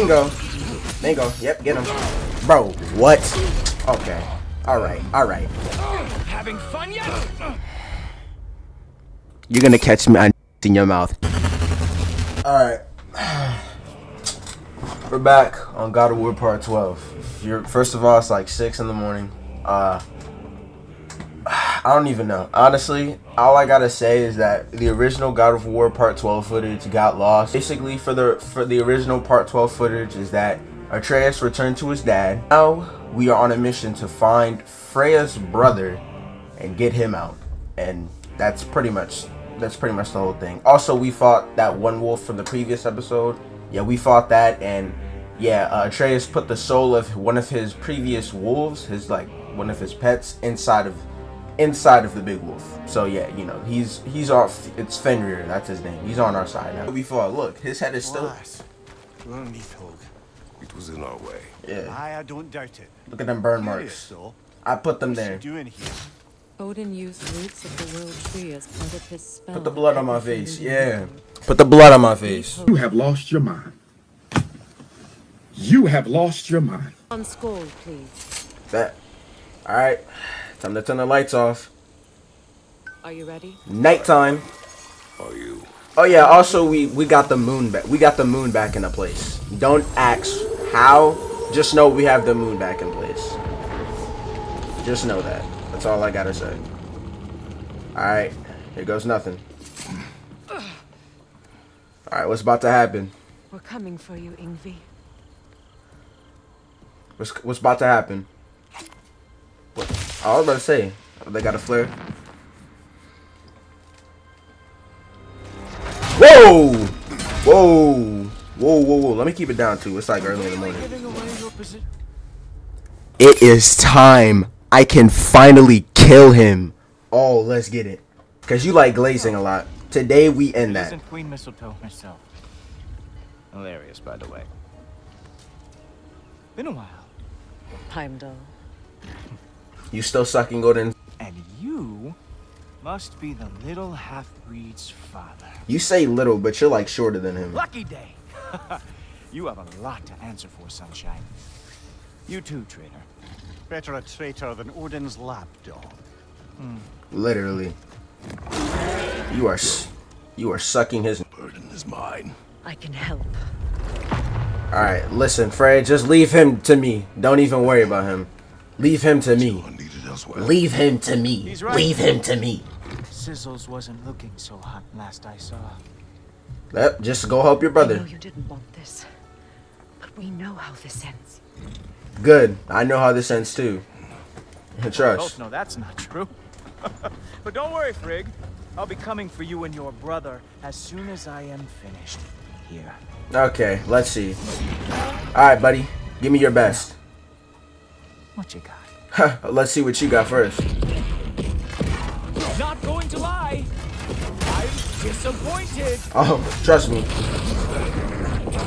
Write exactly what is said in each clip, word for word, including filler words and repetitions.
Mango. Mango. Yep, get him. Bro, what? Okay. Alright, alright. Having fun yet? You're gonna catch me in your mouth. Alright. We're back on God of War Part twelve. You're, first of all, it's like six in the morning. Uh, I don't even know. Honestly, all I gotta say is that the original God of War Part twelve footage got lost. Basically, for the for the original Part twelve footage is that Atreus returned to his dad. Now we are on a mission to find Freya's brother and get him out, and that's pretty much that's pretty much the whole thing. Also, we fought that one wolf from the previous episode. Yeah, we fought that, and yeah, uh, Atreus put the soul of one of his previous wolves, his like one of his pets, inside of. inside of the big wolf. So yeah, you know, he's he's off. It's Fenrir, that's his name. He's on our side now. Before, look, his head is still. It was in our way. Yeah. I don't doubt it. Look at them burn marks. I put them there. Odin used roots of the world tree as part of his spell. Put the blood on my face. Yeah. Put the blood on my face. You have lost your mind. You have lost your mind. On scroll, please. That. All right. Time to turn the lights off. Are you ready? Nighttime. Are you? Oh yeah. Also, we we got the moon back. We got the moon back into place. Don't ask how. Just know we have the moon back in place. Just know that. That's all I gotta say. All right. Here goes nothing. All right. What's about to happen? We're coming for you, Yngvi. What's what's about to happen? What? I was about to say, they got a flare. Whoa! Whoa! Whoa, whoa, whoa. Let me keep it down, too. It's like early in the morning. It is time. I can finally kill him. Oh, let's get it. Because you like glazing a lot. Today, we end that. Isn't Queen Mistletoe herself? Hilarious, by the way. Been a while. Heimdall. You still sucking, Odin. And you must be the little half-breed's father. You say little, but you're like shorter than him. Lucky day. You have a lot to answer for, Sunshine. You too, traitor. Better a traitor than Odin's lapdog. Hmm. Literally. You are, you are sucking his burden is mine. I can help. All right, listen, Freya. Just leave him to me. Don't even worry about him. Leave him to me. Leave him to me. Right. Leave him to me. Sizzles wasn't looking so hot last I saw. Yep, just go help your brother. I know you didn't want this, but we know how this ends. Good. I know how this ends too. Trust. No, that's not true. But don't worry, Frigg. I'll be coming for you and your brother as soon as I am finished here. Okay, let's see. All right, buddy. Give me your best. What you got? Let's see what you got first. Not going to lie. I'm disappointed. Oh, trust me.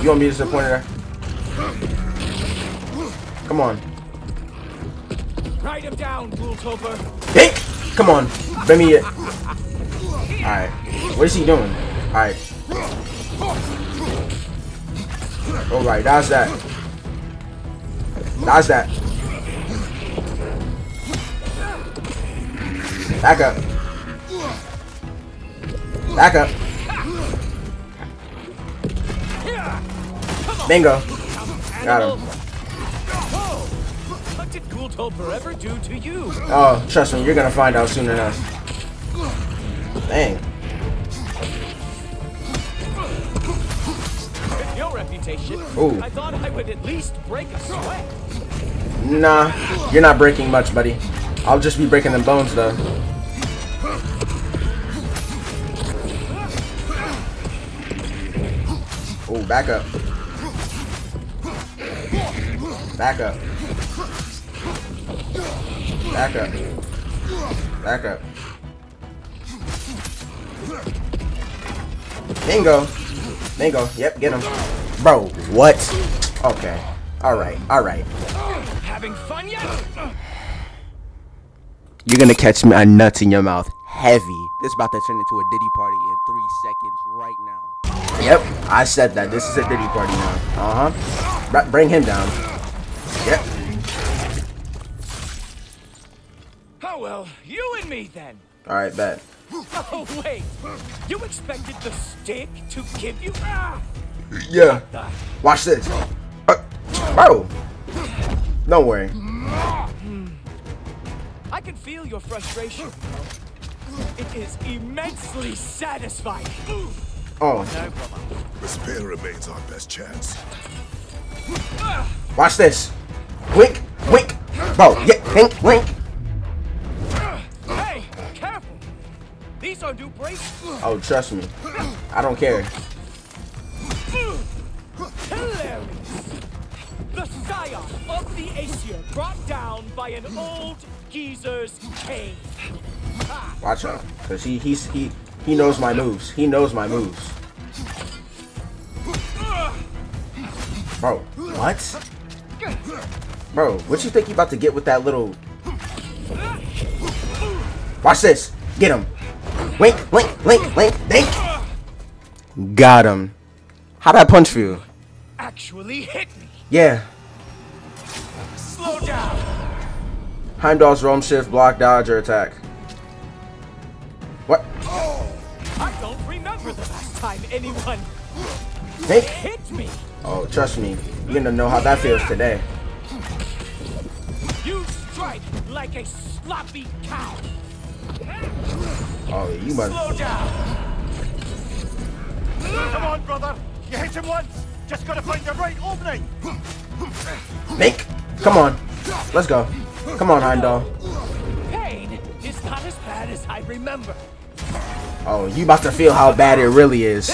You won't be disappointed. Come on. Write him down, Ghoultoper. Hey! Come on. Let me it. Alright. What is he doing? Alright. Alright, that's that. That's that. Back up. Back up. Bingo. Got him. What did Ghoultoper ever do to you? Oh, trust me, you're gonna find out soon enough. Dang. With your reputation, ooh. I thought I would at least break a sweat. Nah, you're not breaking much, buddy. I'll just be breaking them bones, though. Oh, back up. Back up. Back up. Back up. Bingo. Bingo. Yep, get him. Bro, what? Okay. Alright, alright. Having fun yet? You're gonna catch me a nut in your mouth. Heavy. This is about to turn into a Diddy party in three seconds right now. Yep, I said that. This is a ditty party now. Uh-huh. Br bring him down. Yep. Oh, well, you and me then. All right, bet. Oh, wait. You expected the stick to give you... Ah! Yeah. Watch this. Uh, bro. Don't worry. I can feel your frustration. It is immensely satisfying. Oh. The spear remains our best chance. Watch this. Wink, wink. Bro, yeah, wink, wink. Hey, careful. These are new breaks. Oh, trust me. I don't care. Hilarious. The scion of the Aesir brought down by an old geezer's cave. Watch out, cause he he's he he knows my moves. He knows my moves. Bro, what? Bro, what you think you about to get with that little? Watch this. Get him. Wink, wink, wink, wink, wink. Got him. How'd I punch for you? Actually hit me. Yeah. Slow down. Heimdall's roam shift, block, dodge, or attack. What? Oh, I don't remember the last time anyone Nick? hit me. Oh, trust me, you're gonna know how that feels today. You strike like a sloppy cow. Oh, you must. Slow down. Come on, brother. You hit him once. Just gotta find the right opening. Nick, come on. Let's go. Come on, Heimdall. Not as bad as I remember. Oh, you about to feel how bad it really is.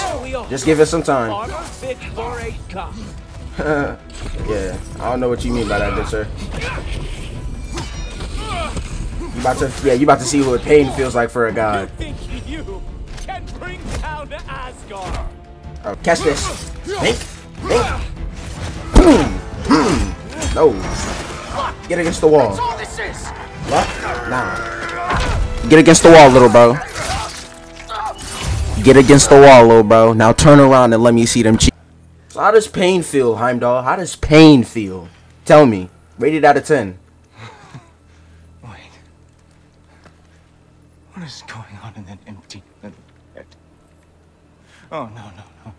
Just give it some time. Yeah, I don't know what you mean by that, good sir. You about to, yeah, you about to see what pain feels like for a god. You think you can bring down Asgard? Oh, catch this! Think, think. No, get against the wall. What? Nah. Get against the wall, little bro. Get against the wall, little bro. Now turn around and let me see them cheat. So how does pain feel, Heimdall? How does pain feel? Tell me. Rate it out of ten. Wait. What is going on in that empty little head? Oh, no, no, no, no.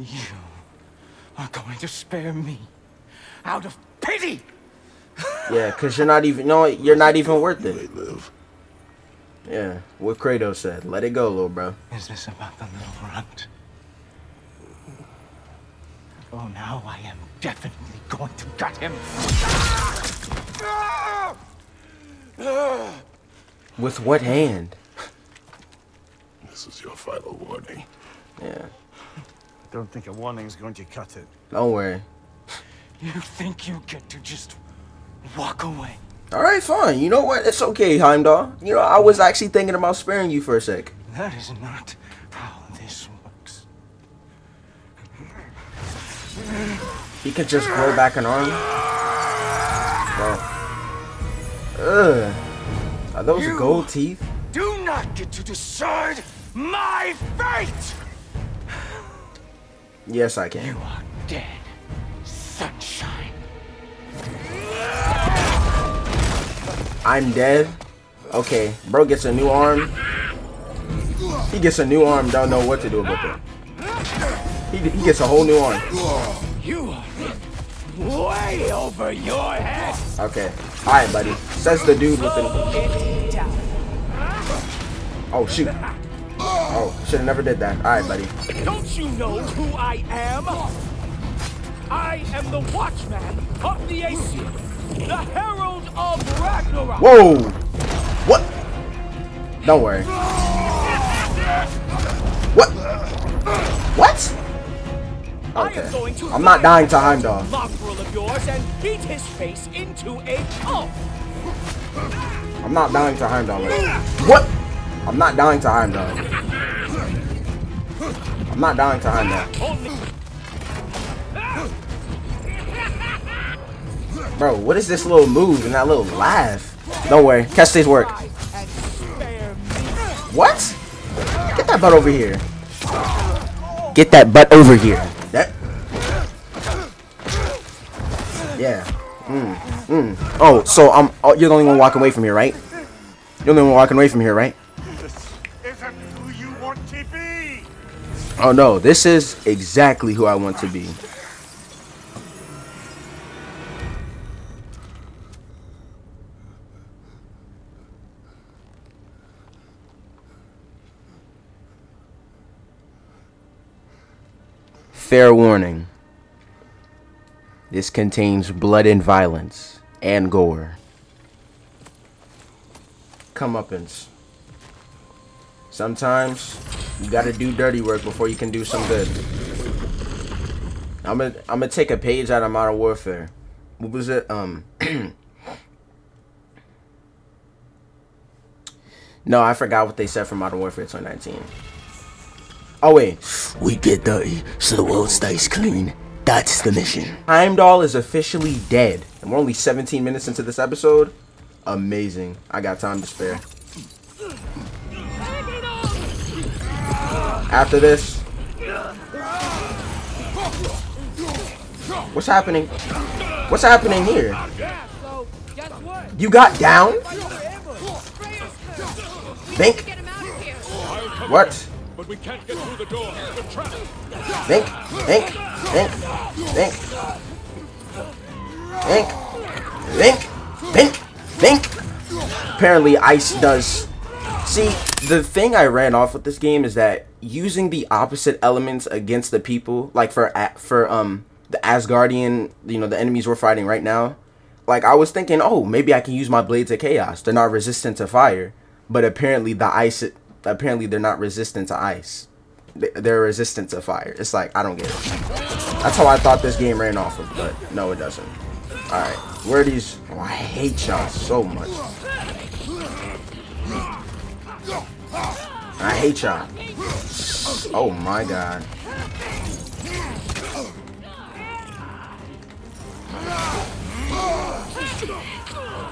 You are going to spare me out of pity. Yeah, because you're not even, no, you're not even worth it. Yeah, what Kratos said. Let it go, little bro. Is this about the little runt? Oh, now I am definitely going to gut him. With what hand? This is your final warning. Yeah. I don't think a warning's going to cut it. Don't worry. You think you get to just walk away? Alright, fine. You know what? It's okay, Heimdall. You know, I was actually thinking about sparing you for a sec. That is not how this works. He could just grow back an arm. Bro. Ugh. Are those you gold teeth? Do not get to decide my fate! Yes, I can. You are dead, sunshine. I'm dead. Okay, bro gets a new arm. He gets a new arm. Don't know what to do about that. He, he gets a whole new arm. You are way over your head. Okay. All right, buddy. Says the dude with the. Oh shoot. Oh, should have never did that. All right, buddy. Don't you know who I am? I am the Watchman of the Aesir. The Herald of Ragnarok. Whoa! What? Don't worry. What? What? Okay. I'm not dying to Heimdall. I'm not dying to Heimdall. What? I'm not dying to Heimdall. I'm not dying to Heimdall. Bro, what is this little move and that little laugh? Don't worry, catch this work. What? Get that butt over here. Get that butt over here. That. Yeah. Mm. Mm. Oh, so um, oh, you're the only one walking away from here, right? You're the only one walking away from here, right? This isn't who you want to be. Oh no, this is exactly who I want to be. Fair warning. This contains blood and violence and gore. Comeuppance. Sometimes you gotta do dirty work before you can do some good. I'm gonna I'm gonna take a page out of Modern Warfare. What was it? Um. No, I forgot what they said for Modern Warfare twenty nineteen. Oh wait, we get dirty so the world stays clean. That's the mission. Heimdall is officially dead. And we're only seventeen minutes into this episode. Amazing. I got time to spare. After this. What's happening? What's happening here? You got down? Think? What? But we can't get through the door. The trap. Think, think, think, think, think, think, think, think. Apparently, ice does. See, the thing I ran off with this game is that using the opposite elements against the people, like for for um the Asgardian, you know, the enemies we're fighting right now. Like I was thinking, oh, maybe I can use my Blades of Chaos. They're not resistant to fire, but apparently the ice. Apparently they're not resistant to ice. They're resistant to fire. It's like, I don't get it. That's how I thought this game ran off of, but no, it doesn't. Alright, where are these? Oh, I hate y'all so much. I hate y'all. Oh my god.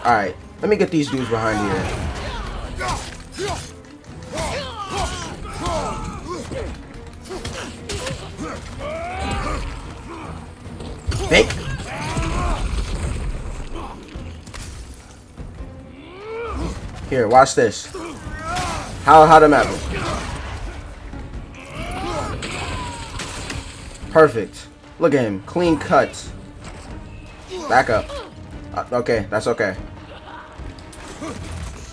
Alright, let me get these dudes behind here. Think. Here, watch this. How how to map it. Perfect. Look at him. Clean cut. Back up. Uh, okay, that's okay.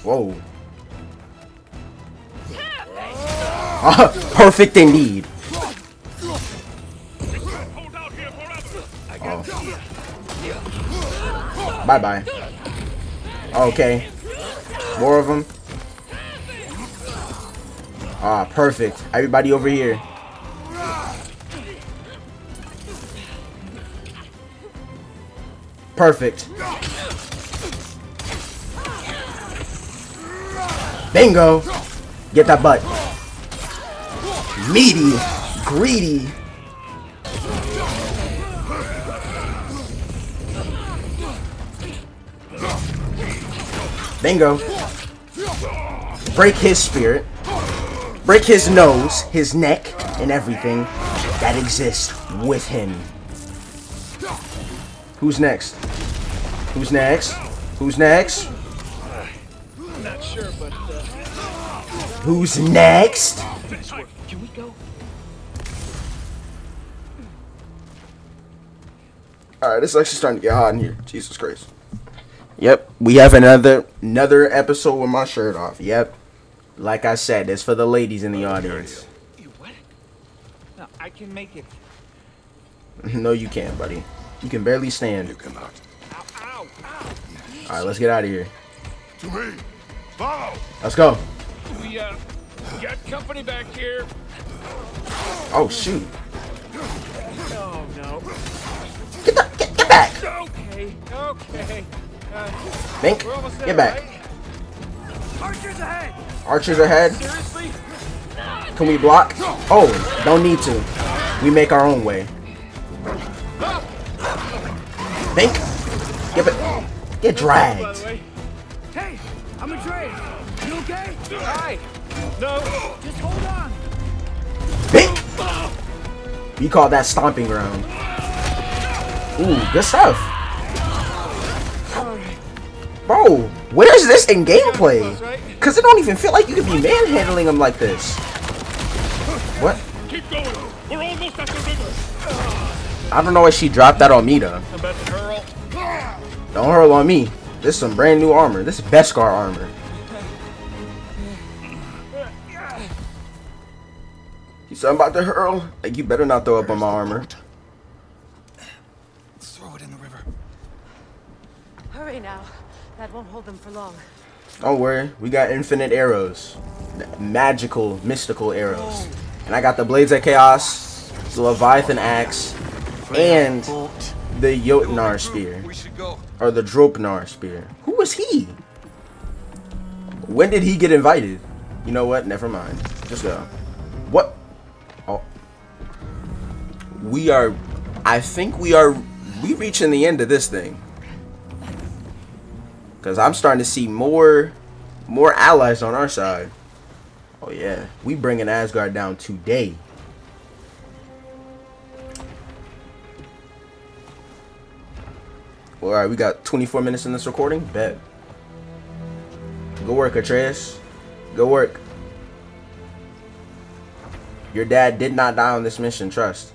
Whoa. Perfect indeed. Oh. Bye bye. Okay. More of them. Ah, perfect. Everybody over here. Perfect. Bingo. Get that butt. Meaty. Greedy. Bingo. Break his spirit. Break his nose, his neck, and everything that exists with him. Who's next? Who's next? Who's next? I'm not sure, but uh... who's next? Can we go? Alright, it's actually starting to get hot in here. Jesus Christ. Yep, we have another another episode with my shirt off. Yep, like I said, it's for the ladies in the audience. You what? No, I can make it. No, you can't, buddy. You can barely stand. You cannot. Ow, ow, ow. All right, let's get out of here. To me, follow. Let's go. We uh, got company back here. Oh shoot! No, no. Get the, get, get back. Okay, okay. Think. Get back. Archers ahead. Archers ahead. Seriously? Can we block? Oh, don't need to. We make our own way. Think. Get back. Get dragged. Hey, I'm Atreus. You okay? Hi. No. Just hold on. Think. We call that stomping ground. Ooh, good stuff. Bro, where's this in gameplay? Because it don't even feel like you could be manhandling them like this. What? Keep going. We're almost at the river. I don't know why she dropped that on me, though. Don't hurl on me. This is some brand new armor. This is Beskar armor. You said I'm about to hurl? Like, you better not throw up on my armor. Let's throw it in the river. Hurry now. That won't hold them for long. Don't worry, we got infinite arrows. Magical, mystical arrows. And I got the Blades of Chaos, the Leviathan Axe, and the Jotnar Spear. Or the Dropnar Spear. Who was he? When did he get invited? You know what? Never mind. Just go. What? Oh. We are... I think we are... We reaching the end of this thing. Because I'm starting to see more more allies on our side. Oh, yeah. We bringing Asgard down today. All right, we got twenty-four minutes in this recording. Bet. Go work, Atreus. Go work. Your dad did not die on this mission, trust.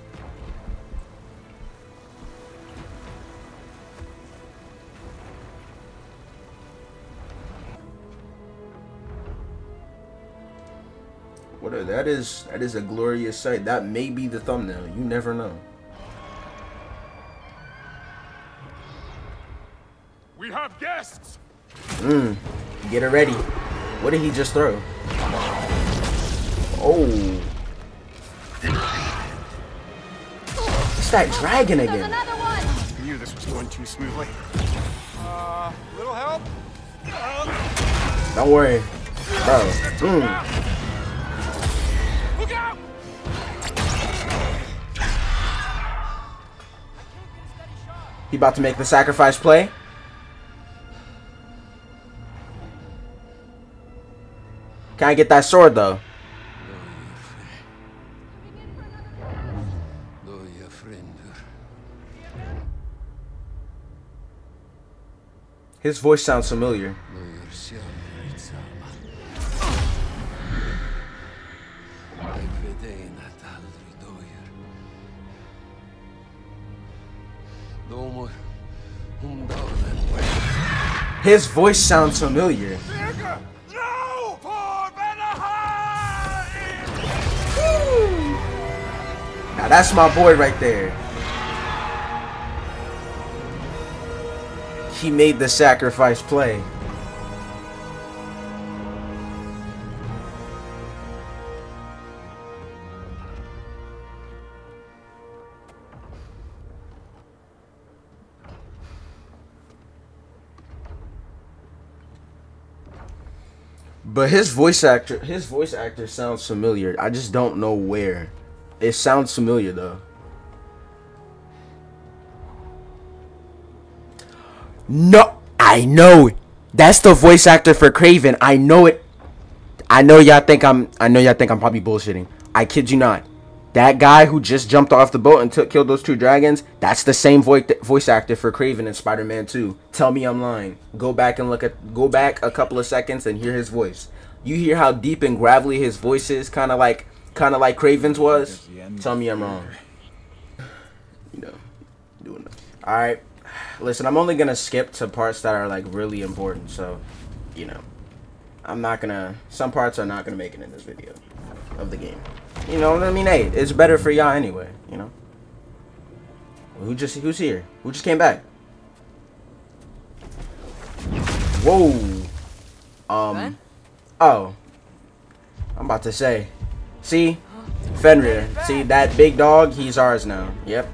What are, that is that is a glorious sight. That may be the thumbnail. You never know. We have guests. Mm. Get it ready. What did he just throw? Oh. It's that dragon again. I knew this was going too smoothly. Uh, little help. Don't worry, bro. Mm. Look out! He about to make the sacrifice play. Can I get that sword though? His voice sounds familiar. His voice sounds familiar. Now that's my boy right there. He made the sacrifice play. But his voice actor, his voice actor sounds familiar. I just don't know where. It sounds familiar though. No, I know it. That's the voice actor for Kraven. I know it. I know y'all think I'm. I know y'all think I'm probably bullshitting. I kid you not. That guy who just jumped off the boat and took killed those two dragons. That's the same voice voice actor for Kraven in Spider-Man two. Tell me I'm lying. Go back and look at. Go back a couple of seconds and hear his voice. You hear how deep and gravelly his voice is, kind of like, kind of like Kraven's was. Tell me I'm wrong. You know, doing that. All right. Listen, I'm only gonna skip to parts that are like really important, so you know, I'm not gonna, some parts are not gonna make it in this video of the game, you know what I mean? Hey, it's better for y'all anyway, you know. Who just, who's here? Who just came back? Whoa. Um what? Oh, I'm about to say, see Fenrir, see that big dog, he's ours now. Yep.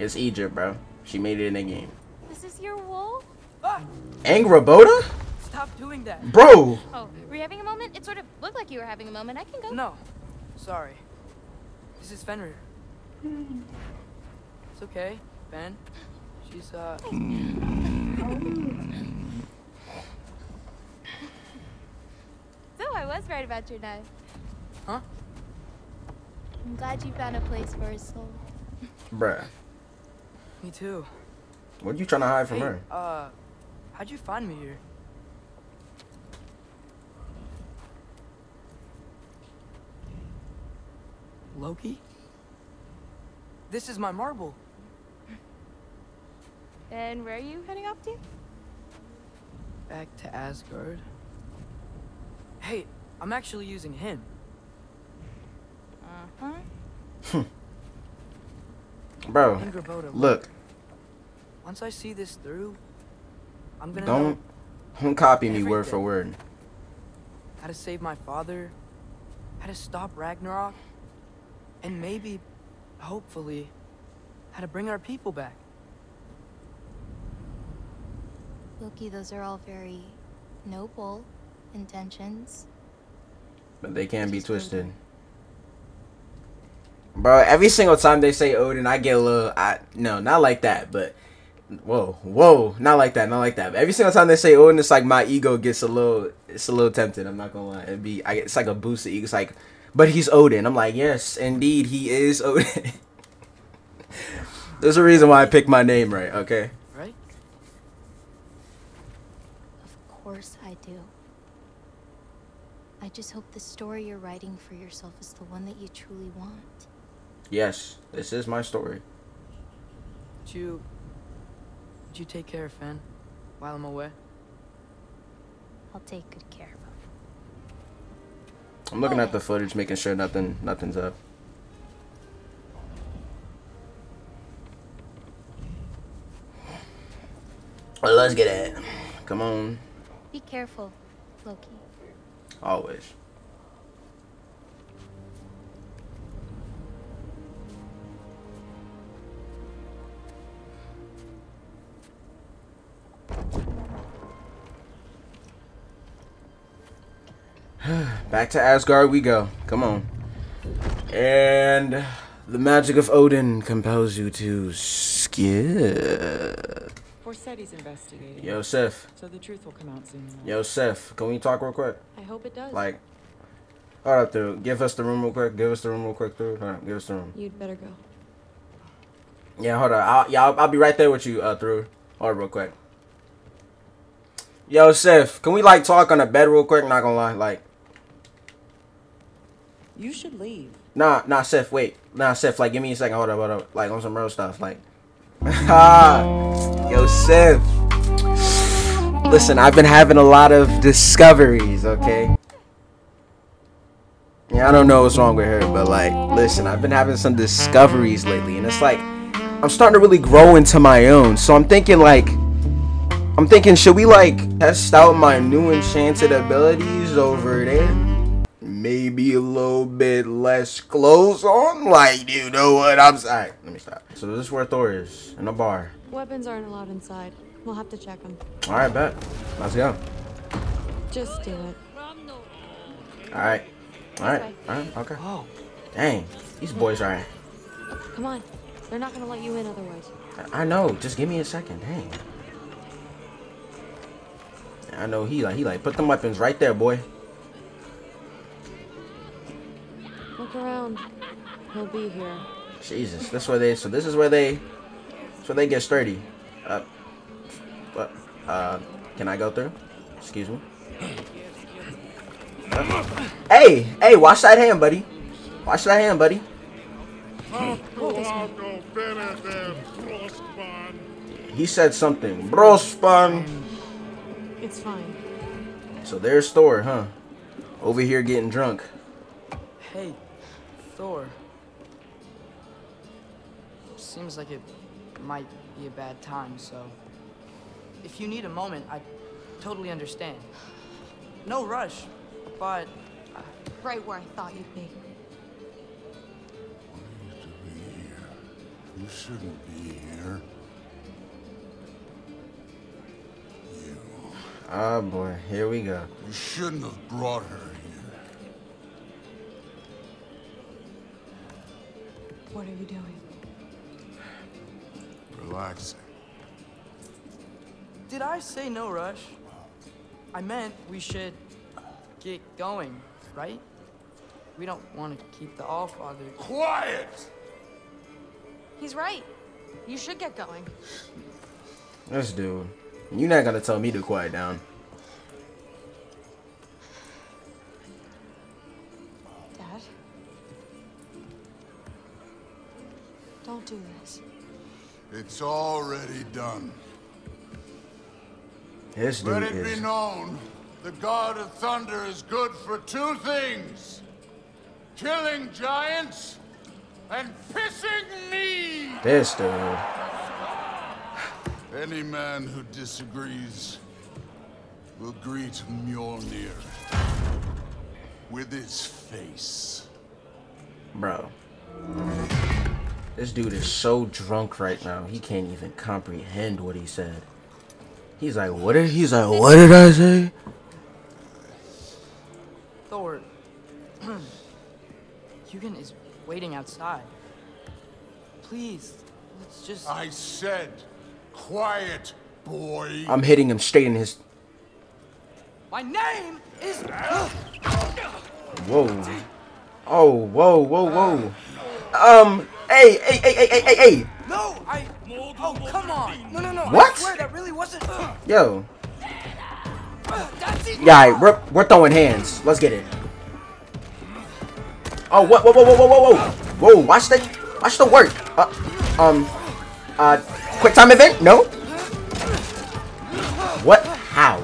It's Egypt, bro. She made it in the game. This is your wool? Ah! Angrboda? Stop doing that. Bro! Oh, were you having a moment? It sort of looked like you were having a moment. I can go. No. Sorry. This is Fenrir. It's okay, Ben. She's, uh... So I was right about your knife. Huh? I'm glad you found a place for his soul. Bruh. Me too. What are you trying to hide from hey, her? Uh, how'd you find me here? Loki? This is my marble. And where are you heading off to? Back to Asgard. Hey, I'm actually using him. Uh-huh. Bro, Angrboda, look. Once I see this through, I'm gonna Don't don't copy me word for word. How to save my father, how to stop Ragnarok, and maybe, hopefully, how to bring our people back. Loki, those are all very noble intentions. But they can be twisted. Bro, every single time they say Odin, I get a little... I No, not like that, but... Whoa, whoa, not like that, not like that. But every single time they say Odin, it's like my ego gets a little... It's a little tempted, I'm not gonna lie. It'd be, I, it's like a boost of ego. It's like, but he's Odin. I'm like, yes, indeed, he is Odin. There's a reason why I picked my name right, okay? Right? Of course I do. I just hope the story you're writing for yourself is the one that you truly want. Yes, this is my story. Would you, would you take care of Fen while I'm away? I'll take good care of him. I'm looking at the footage, making sure nothing, nothing's up. Well, let's get it. Come on. Be careful, Loki. Always. Back to Asgard we go. Come on. And the magic of Odin compels you to skip. Forseti's investigating. Yo, Sif. So the truth will come out soon. Yo, Sif, can we talk real quick? I hope it does. Like, all right, dude. Give us the room real quick. Give us the room real quick, dude. All right, give us the room. You'd better go. Yeah, hold on. I'll, yeah, I'll, I'll be right there with you, uh, through. All right, real quick. Yo, Sif, can we like talk on the bed real quick? Not gonna lie, like. You should leave. Nah, nah, Sif, wait. Nah, Sif, like, give me a second. Hold up, hold up. Like, on some real stuff, like. Yo, Sif. Listen, I've been having a lot of discoveries, okay? Yeah, I don't know what's wrong with her, but, like, listen, I've been having some discoveries lately, and it's like, I'm starting to really grow into my own, so I'm thinking, like, I'm thinking, should we, like, test out my new enchanted abilities over there? Maybe a little bit less clothes on, like, you know what I'm saying. Let me stop. So this is where Thor is, in a bar. Weapons aren't allowed inside. We'll have to check them. All right, bet. Let's go. Just do it. All right. All right. All right. Okay. Oh, dang. These boys are. Come on. They're not gonna let you in otherwise. I know. Just give me a second. Dang. I know he like he like put them weapons right there, boy. Look around. He'll be here. Jesus, that's where they. So this is where they. So they get sturdy. Uh, but uh, can I go through? Excuse me. Uh, hey, hey, watch that hand, buddy. Watch that hand, buddy. He said something. Brospan. It's fine. So there's Thor, huh? Over here getting drunk. Hey. Thor. Seems like it might be a bad time, so if you need a moment, I totally understand. No rush, but uh, right where I thought you'd be. You need to be here. You shouldn't be here. You. Ah, boy, here we go. You shouldn't have brought her here. What are you doing? Relaxing. Did I say no rush? I meant we should get going, right? We don't want to keep the Allfather... Quiet! He's right. You should get going. This dude. You're not gonna tell me to quiet down. Dad? Don't do this. It's already done. This dude Let it is... be known, the God of Thunder is good for two things. Killing giants and pissing me. This dude. Any man who disagrees will greet Mjolnir with his face. Bro. This dude is so drunk right now, he can't even comprehend what he said. He's like, what did he's like, what did I say? Thor. Hugin is waiting outside. Please, let's just... I said, quiet, boy. I'm hitting him straight in his... My name is... Whoa. Oh, whoa, whoa, whoa. Um, hey, hey, hey, hey, hey, hey, hey. No, I... Oh, come on. No, no, no. What? I swear that really wasn't... Yo. Yeah, right, we're, we're throwing hands. Let's get it. Oh, whoa, whoa, whoa, whoa, whoa, whoa, whoa, whoa, watch the, watch the work. Uh, um, uh, quick time event? No? What? How?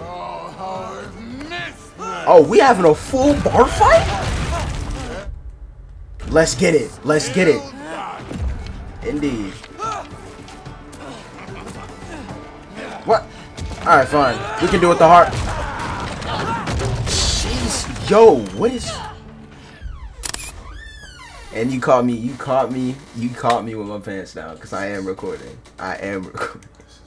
Oh, we having a full bar fight? Let's get it. Let's get it. Indeed. What? Alright, fine. We can do it the hard. Jeez. Yo, what is... And you caught me, you caught me, you caught me with my pants down, because I am recording. I am recording. This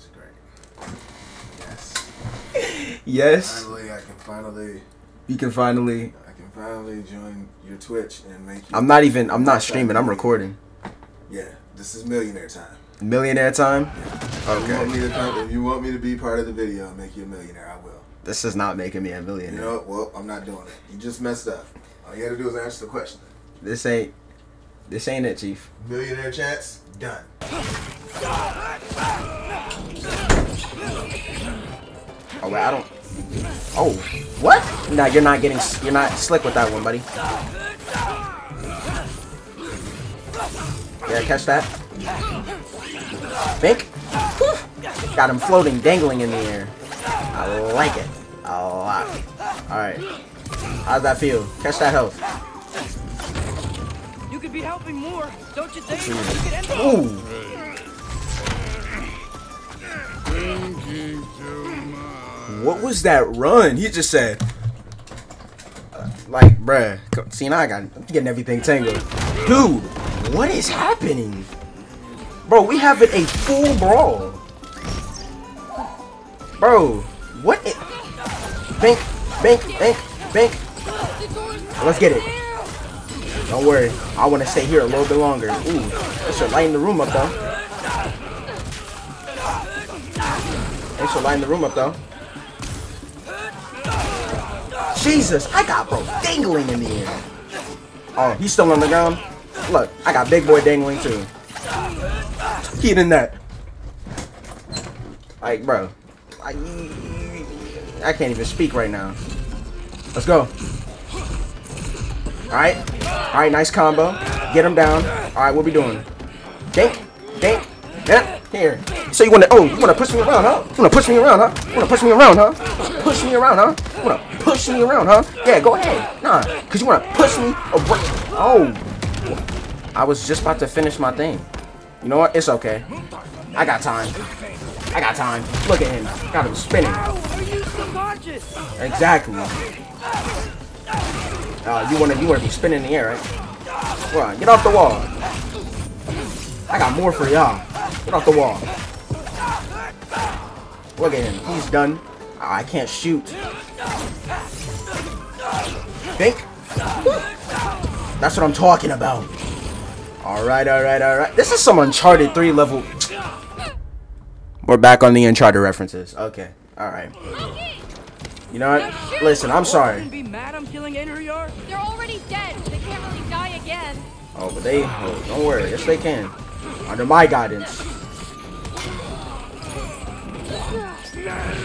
is great. Yes. Yes. Finally, I can finally... You can finally... I can finally join your Twitch and make you... I'm not even, I'm not streaming, I'm recording. Yeah, this is millionaire time. Millionaire time? Yeah. Okay. If you want me to come, if you want me to be part of the video and make you a millionaire, I will. This is not making me a millionaire. You know what? Well, I'm not doing it. You just messed up. All you had to do was answer the question. This ain't... This ain't it, Chief. Millionaire chance, done. Oh, wait, I don't... Oh, what? No, you're not getting... You're not slick with that one, buddy. Yeah, catch that. Bink. Whew. Got him floating, dangling in the air. I like it. A lot. Alright. How's that feel? Catch that health. You could be helping more, don't you think? Ooh. What was that run? He just said, uh, like, bruh. See, now I got, I'm getting everything tangled. Dude, what is happening? Bro, we having a full brawl. Bro, what? It bank, bank, bank, bank. Let's get it. Don't worry, I want to stay here a little bit longer. Ooh, that should lighten the room up, though. That should lighten the room up, though. Jesus, I got bro dangling in the air. Oh, he's still on the ground? Look, I got big boy dangling, too. Keep in that. Like, bro. I, I can't even speak right now. Let's go. Alright. Alright, nice combo. Get him down. Alright, what we doing? Dink. Dink. Yeah. Here. So you wanna, oh, you wanna push me around, huh? You wanna push me around, huh? You wanna push me around, huh? Push me around, huh? You wanna push me around, huh? Yeah, go ahead. Nah, because you wanna push me around. Oh. I was just about to finish my thing. You know what? It's okay. I got time. I got time. Look at him. Got him spinning. Exactly. Uh, you wanna you wanna be spinning in the air, right? Right, get off the wall. I got more for y'all. Get off the wall. Look at him, he's done. Oh, I can't shoot. Think? That's what I'm talking about. Alright, alright, alright. This is some Uncharted three level. We're back on the Uncharted references. Okay, alright. You know what? Listen, I'm sorry. Be mad I'm killing N R E R? They're already dead. They can't again. Oh, but they, oh, don't worry. Yes, they can. Under my guidance.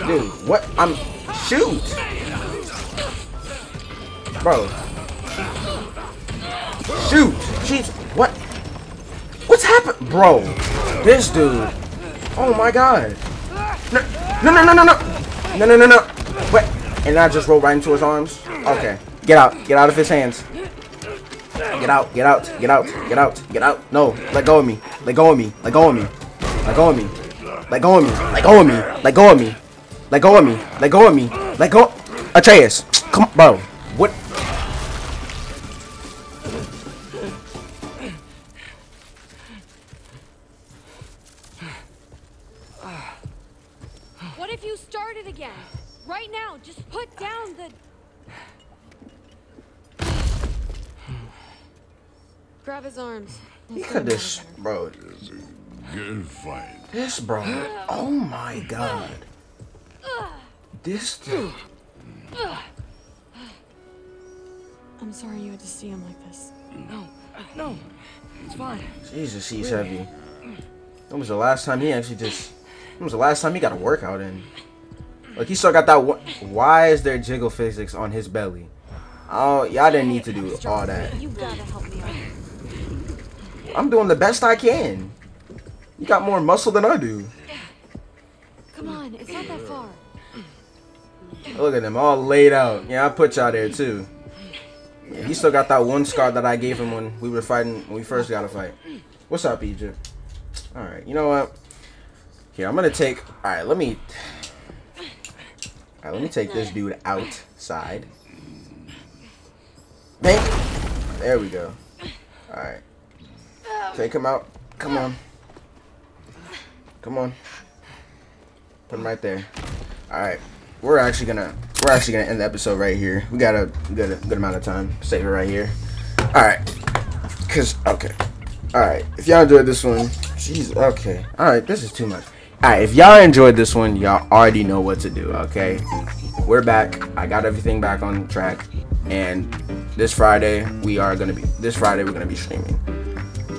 Dude, what? I'm... Shoot! Bro. Shoot! Jeez, what? What's happened? Bro, this dude. Oh my god. No, no, no, no, no. No, no, no, no. Wait. And I just rolled right into his arms? Okay. Get out. Get out of his hands. Get out. Get out. Get out. Get out. Get out. No. Let go of me. Let go of me. Let go of me. Let go of me. Let go of me. Let go of me. Let go of me. Let go of me. Let go of me. Let go. Atreus. Come on, bro. What? What if you started again? Right now, just put down the... Grab his arms. Look at this, bro. Good fight. This, bro. Oh my god. This dude. I'm sorry you had to see him like this. No, no, it's fine. Jesus, he's heavy. When was the last time he actually just... When was the last time he got a workout in? Like, he still got that one... Why is there jiggle physics on his belly? Oh, y'all didn't need to do all that. You gotta help me out. I'm doing the best I can. You got more muscle than I do. Come on, it's not that far. Look at him, all laid out. Yeah, I put y'all there too. Yeah, he still got that one scar that I gave him when we were fighting, when we first got a fight. What's up, Egypt? All right, you know what? Here, I'm gonna take. All right, let me. All right, let me take this dude outside. Bang. There we go. All right, take him out. Come on. Come on. Put him right there. All right. We're actually gonna we're actually gonna end the episode right here. We got a good a good amount of time. Save it right here. All right, cause okay. All right, if y'all enjoyed this one, jeez, okay. All right, this is too much. All right, if y'all enjoyed this one, y'all already know what to do. Okay, we're back. I got everything back on track, and this Friday we are gonna be this Friday we're gonna be streaming.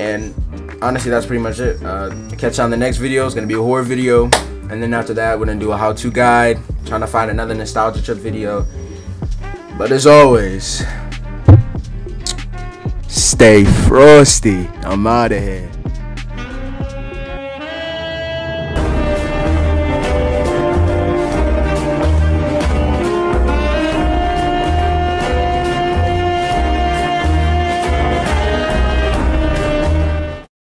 And honestly, that's pretty much it. Uh, catch you on the next video. It's gonna be a horror video. And then after that, we're going to do a how-to guide, trying to find another nostalgia trip video. But as always, stay frosty. I'm out of here.